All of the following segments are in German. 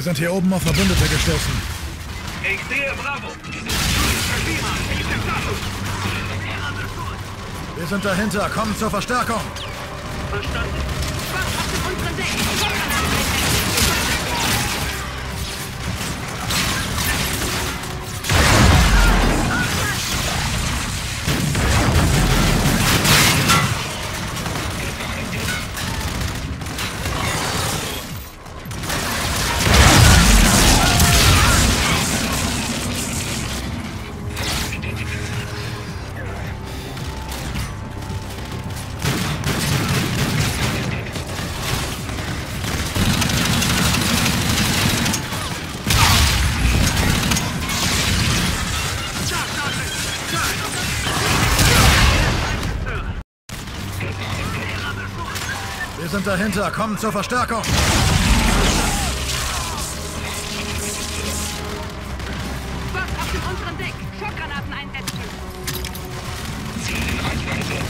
Wir sind hier oben auf Verbündete gestoßen. Ich sehe Bravo. Wir sind dahinter. Kommen zur Verstärkung. Verstanden. Wir sind dahinter, kommen zur Verstärkung! Was auf dem unteren Deck? Schockgranaten einsetzen! Ziel in Reichweite!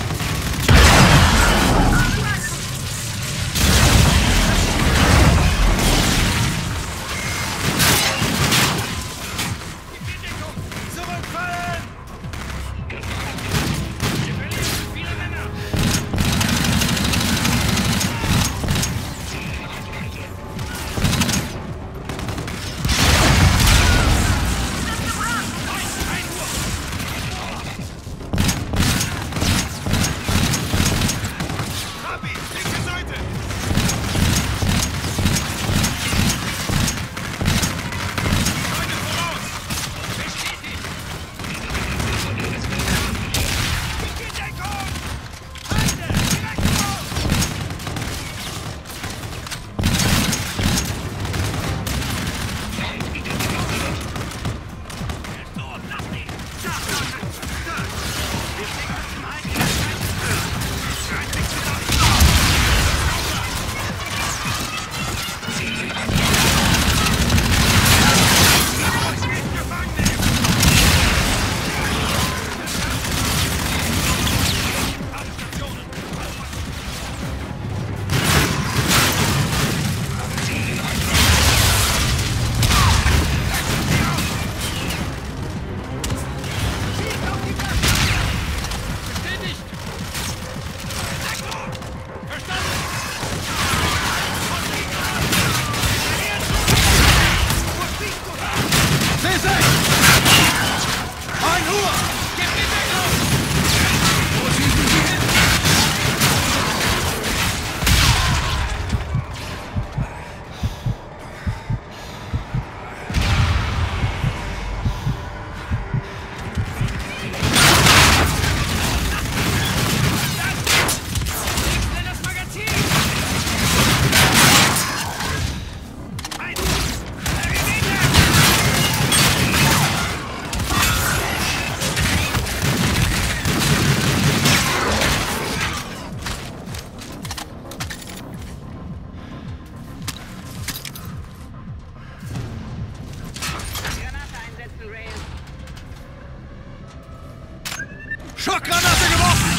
Schockgranate geworfen!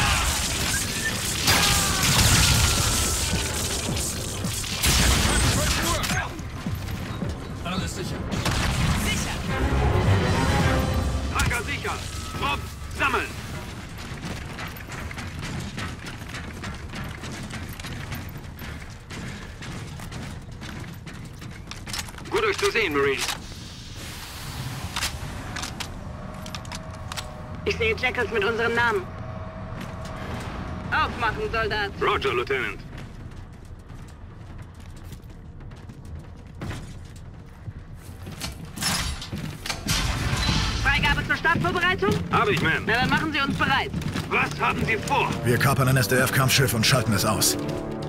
Alles sicher. Sicher! Hacker sicher! Drop sammeln! Gut euch zu sehen, Marines. Ich sehe Jackals mit unserem Namen. Aufmachen, Soldat. Roger, Lieutenant. Freigabe zur Startvorbereitung? Habe ich, Ma'am. Na, dann machen Sie uns bereit. Was haben Sie vor? Wir kapern ein SDF-Kampfschiff und schalten es aus.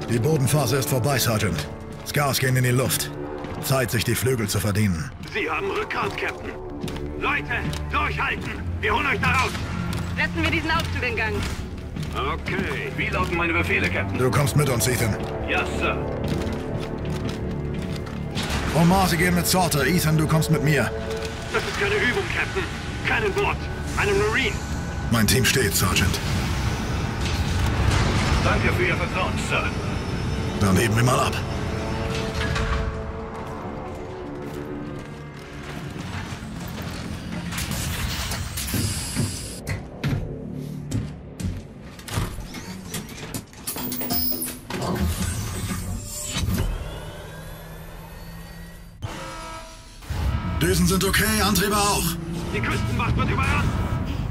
Die Bodenphase ist vorbei, Sergeant. Scars gehen in die Luft. Zeit, sich die Flügel zu verdienen. Sie haben Rückhalt, Captain. Leute, durchhalten! Wir holen euch da raus! Setzen wir diesen Aufzug in Gang. Okay, wie lauten meine Befehle, Captain? Du kommst mit uns, Ethan. Ja, Sir. Omar, Sie gehen mit Sorter. Ethan, du kommst mit mir. Das ist keine Übung, Captain. Kein Wort. Einen Marine. Mein Team steht, Sergeant. Danke für Ihr Vertrauen, Sir. Dann heben wir mal ab. Düsen sind okay, Antriebe auch. Die Küstenwacht wird überrannt.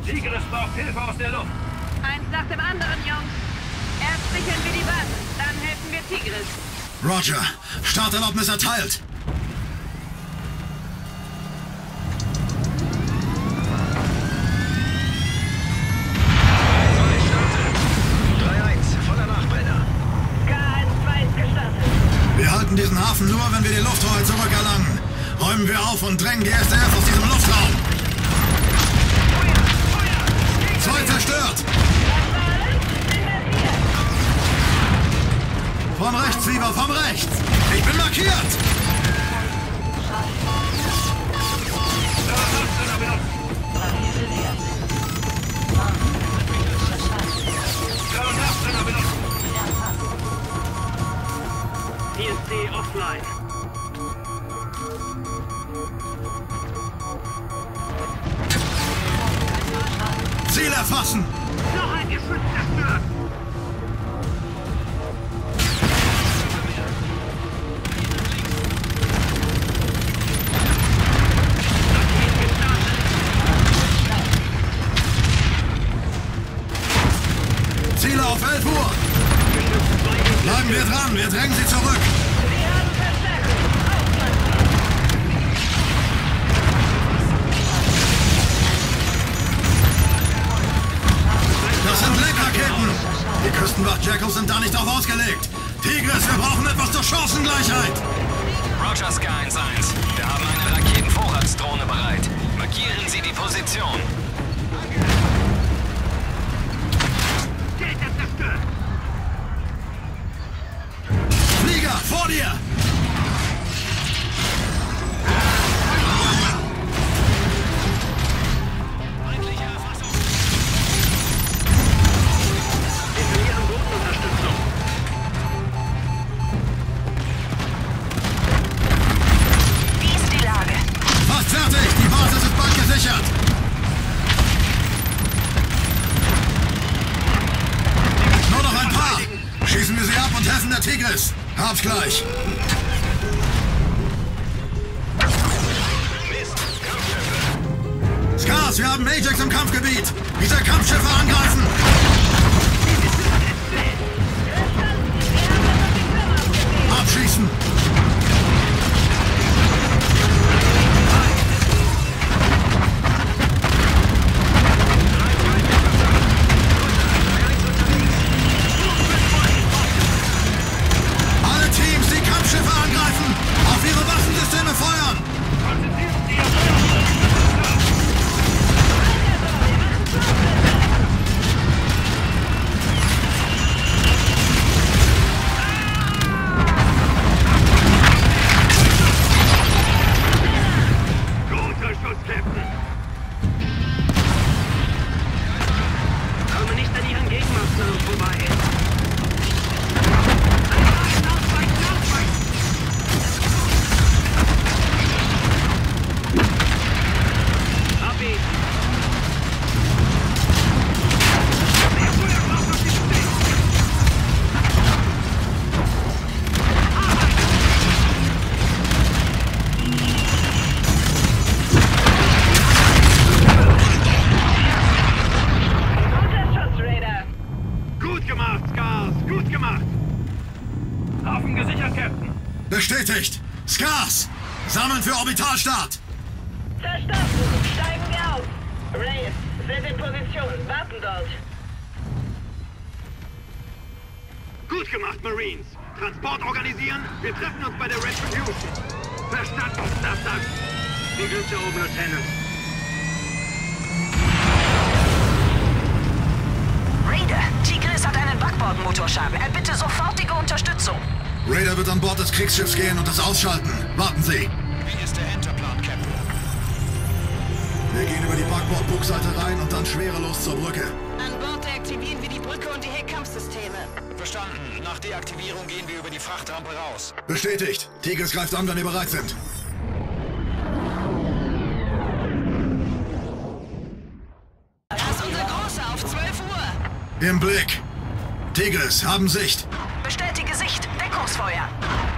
Tigris braucht Hilfe aus der Luft. Eins nach dem anderen, Jungs. Erst sichern wir die Basis, dann helfen wir Tigris. Roger. Starterlaubnis erteilt. Nur wenn wir die Lufthoheit zurückerlangen, räumen wir auf und drängen die SRF aus diesem Luftraum. Zwei zerstört! Von rechts, lieber, von rechts! Ich bin markiert! DSC offline. Ziel erfassen! Noch ein Geschütz zerstört! Ziele auf 11 Uhr! Bleiben wir dran, wir drängen sie zurück! Die Küstenwacht Jackals sind da nicht drauf ausgelegt. Tigris, wir brauchen etwas zur Chancengleichheit. Roger, Sky 1-1. Wir haben eine Raketenvorratsdrohne bereit. Markieren Sie die Position. Delta zerstört! Flieger, vor dir! Tigris, hab's gleich. Scars, wir haben Ajax im Kampfgebiet. Diese Kampfschiffe angreifen. Abschießen. Bestätigt! Scars! Sammeln für Orbitalstart! Verstanden! Steigen wir auf! Reyes, sind in Position. Warten dort. Gut gemacht, Marines! Transport organisieren, wir treffen uns bei der Retribution. Verstanden, Staffage! Viel Glück da oben, Lieutenant. Raider, Tigris hat einen Backbordmotorschaden. Erbitte sofortige Unterstützung. Raider wird an Bord des Kriegsschiffs gehen und es ausschalten. Warten Sie. Wie ist der Enterplan, Captain? Wir gehen über die Backbord-Bugseite rein und dann schwerelos zur Brücke. An Bord deaktivieren wir die Brücke und die Heckkampfsysteme. Verstanden. Nach Deaktivierung gehen wir über die Frachtrampe raus. Bestätigt. Tigris greift an, wenn wir bereit sind. Das ist unser Großer auf 12 Uhr. Im Blick. Tigris, haben Sicht. Bestätige Sicht. Deckungsfeuer.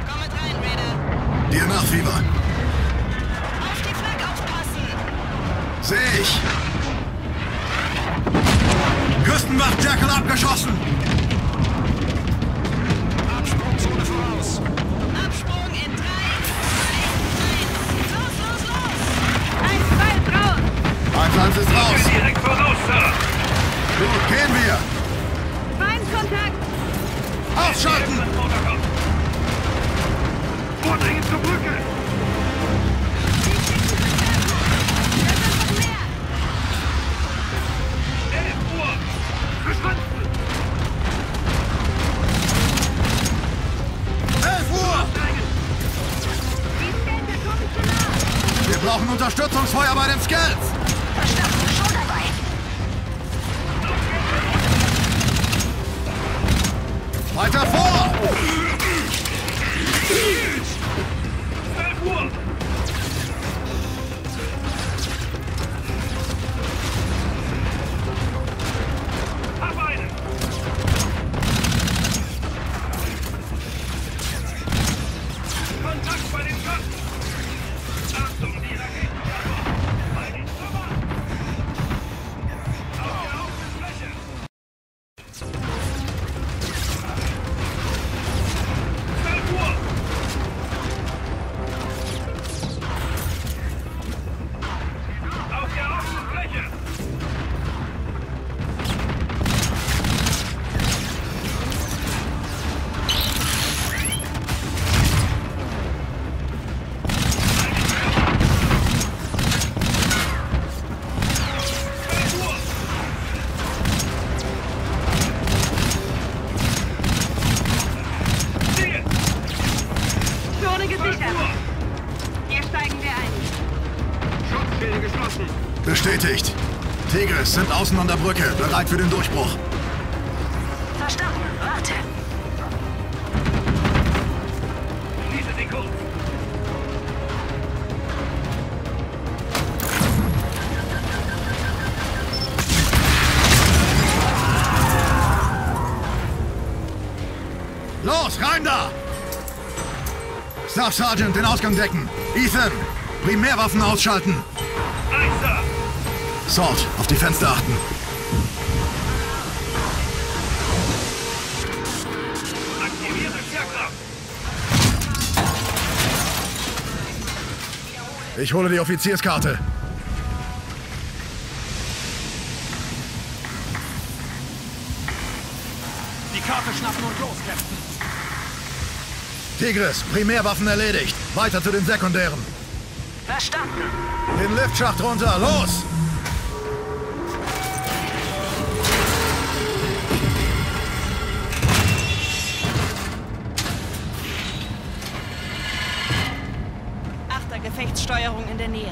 Komm mit rein, Raider. Dir nach, Fieber. Auf die Flanke. Sehe ich. Küstenwacht, Jackal abgeschossen. Absprungzone voraus. Absprung in 3, 2, 1. Los, los, los. Ein Pfeil braun. Mein Pflanz ist raus. Ich bin direkt voraus, Sir. Gut, gehen wir. Feindkontakt. Ausschalten. Vordringen zur Brücke. Wir brauchen Unterstützungsfeuer bei den Scars. Verstanden, schon dabei. Weiter vor! 12 Uhr! Hab einen! Kontakt bei den Schatten! Achtung, die Raketen! Bei den Trümmern! Auf der Hauptfläche! 12 Uhr! Auf der Außenfläche! Zone gesichert. Hier steigen wir ein. Schutzschilde geschlossen. Bestätigt. Tigris sind außen an der Brücke, bereit für den Durchbruch. Verstanden. Warte. Schließe den Kurs. Los, rein da! Staff Sergeant, den Ausgang decken. Ethan, Primärwaffen ausschalten. Nein, Sir. Salt, auf die Fenster achten. Aktivierte Stärkraft. Ich hole die Offizierskarte. Die Karte schnappen und los, Captain. Tigris, Primärwaffen erledigt. Weiter zu den sekundären. Verstanden. Den Liftschacht runter, los! Achter Gefechtssteuerung in der Nähe.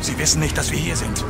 Sie wissen nicht, dass wir hier sind.